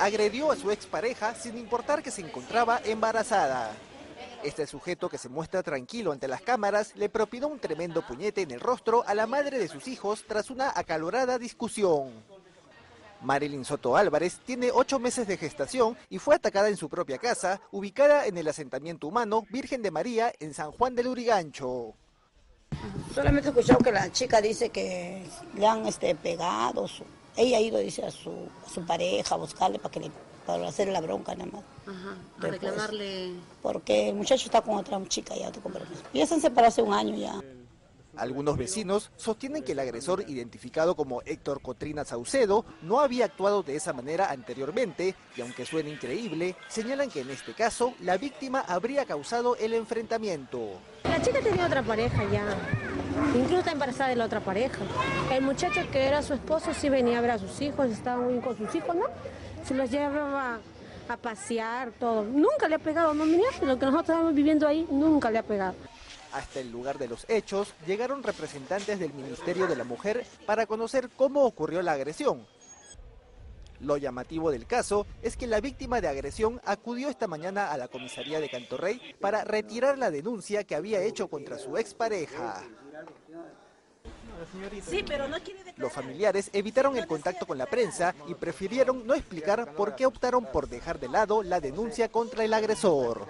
agredió a su expareja sin importar que se encontraba embarazada. Este sujeto, que se muestra tranquilo ante las cámaras, le propinó un tremendo puñete en el rostro a la madre de sus hijos tras una acalorada discusión. Marilyn Soto Álvarez tiene 8 meses de gestación y fue atacada en su propia casa, ubicada en el asentamiento humano Virgen de María, en San Juan de Lurigancho. Solamente he escuchado que la chica dice que le han pegado, ella ha ido, dice, a su pareja a buscarle para hacerle la bronca nada más. Ajá, a reclamarle. Porque el muchacho está con otra chica ya, te comprometo. Ya se han separado hace un año ya. Algunos vecinos sostienen que el agresor, identificado como Héctor Cotrina Saucedo, no había actuado de esa manera anteriormente y, aunque suene increíble, señalan que en este caso la víctima habría causado el enfrentamiento. La chica tenía otra pareja ya, incluso está embarazada de la otra pareja. El muchacho que era su esposo sí venía a ver a sus hijos, estaba muy con sus hijos, ¿no? Se los llevaba a pasear, todo. Nunca le ha pegado, no, mira, lo que nosotros estamos viviendo ahí, nunca le ha pegado. Hasta el lugar de los hechos llegaron representantes del Ministerio de la Mujer para conocer cómo ocurrió la agresión. Lo llamativo del caso es que la víctima de agresión acudió esta mañana a la comisaría de Canto Rey para retirar la denuncia que había hecho contra su expareja. Los familiares evitaron el contacto con la prensa y prefirieron no explicar por qué optaron por dejar de lado la denuncia contra el agresor.